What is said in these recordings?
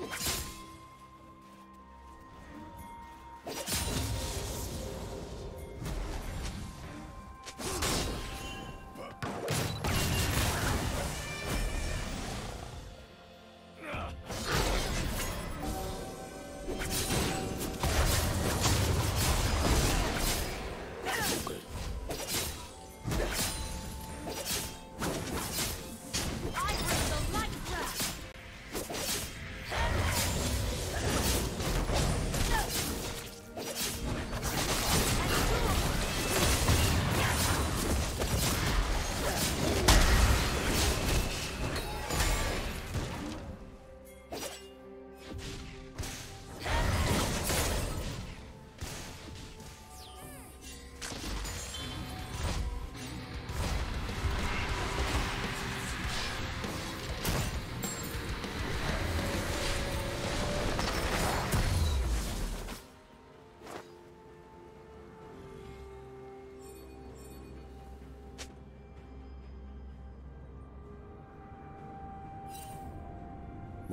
Okay.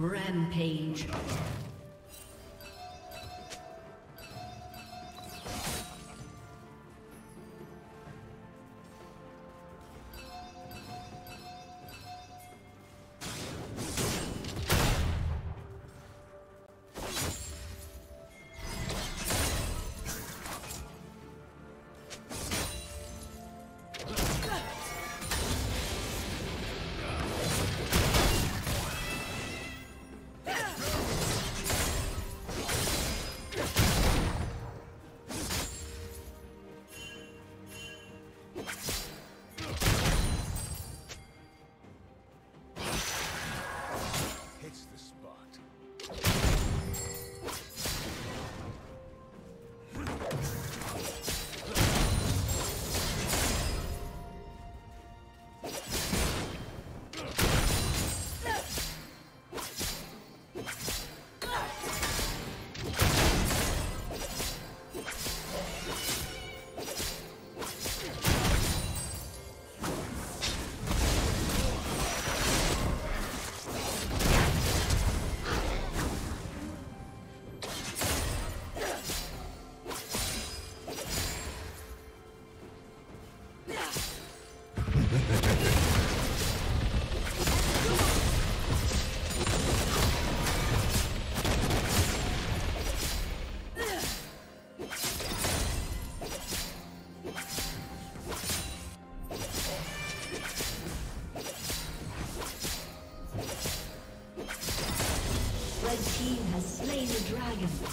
Rampage. Okay.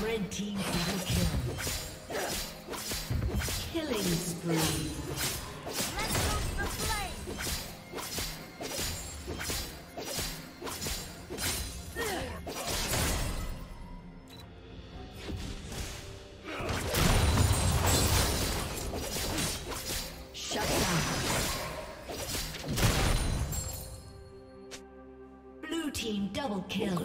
17 double kill. Killing spree. team double kill. Okay.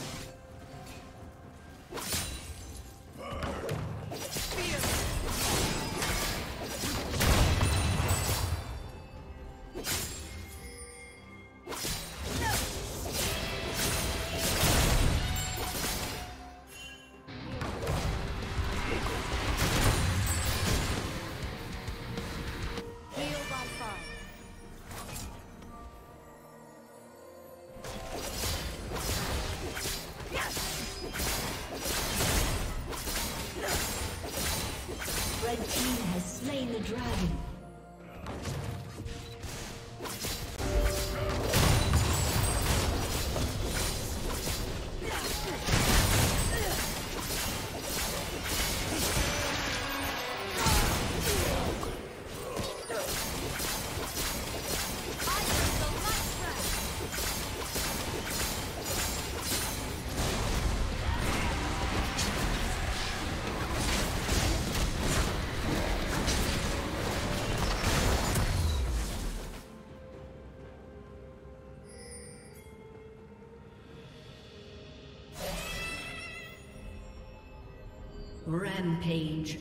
Rampage.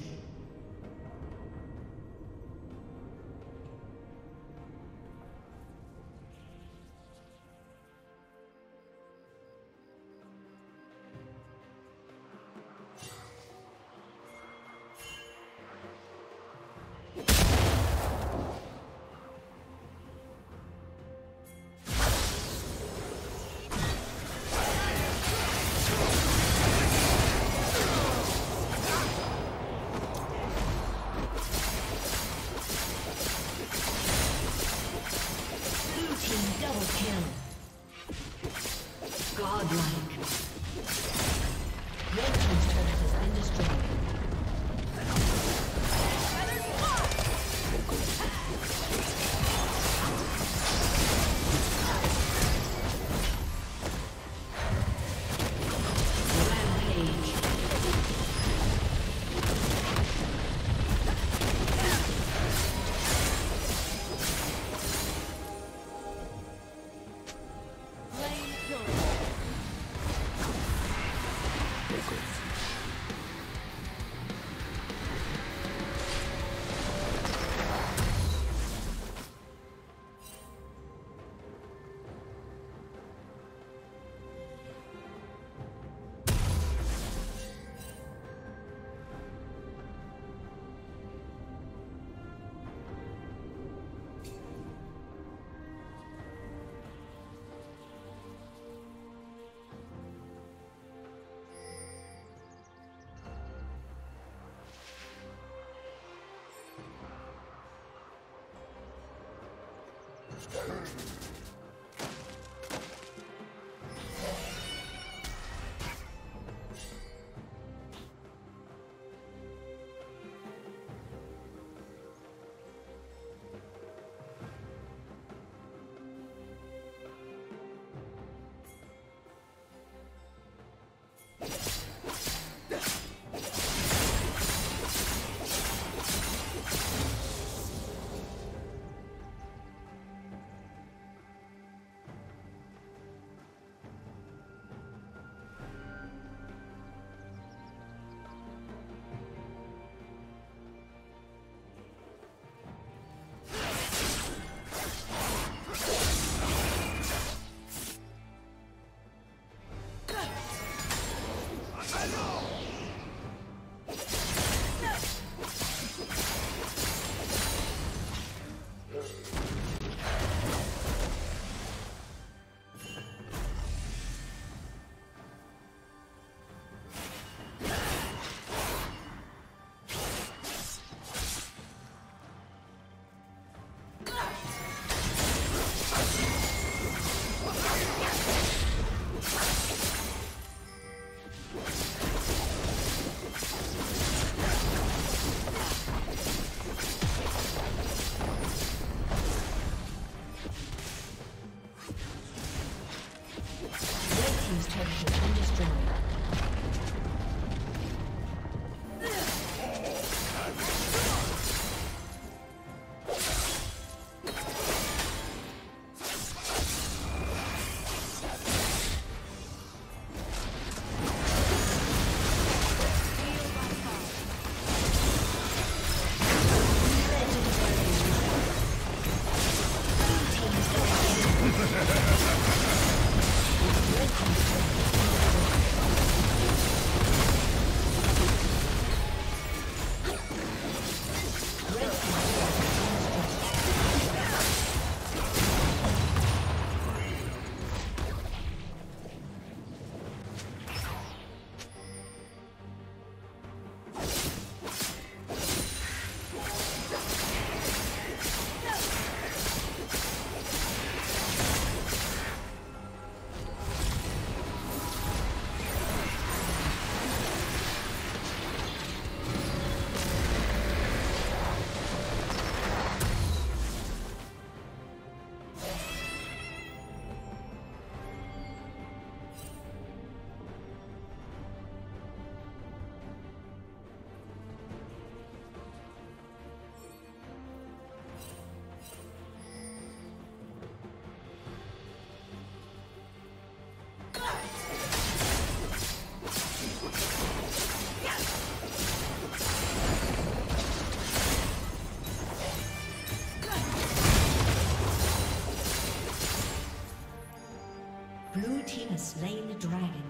has slain the dragon.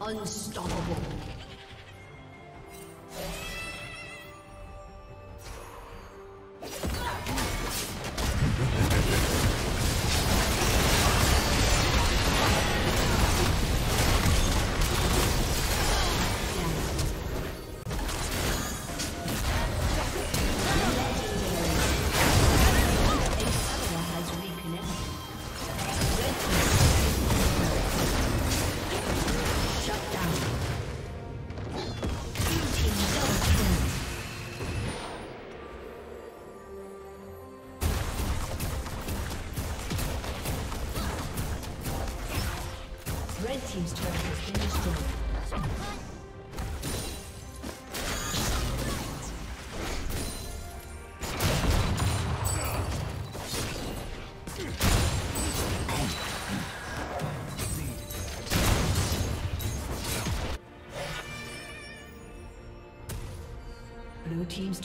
Unstoppable. Team's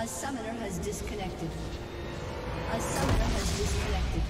A summoner has disconnected. A summoner has disconnected.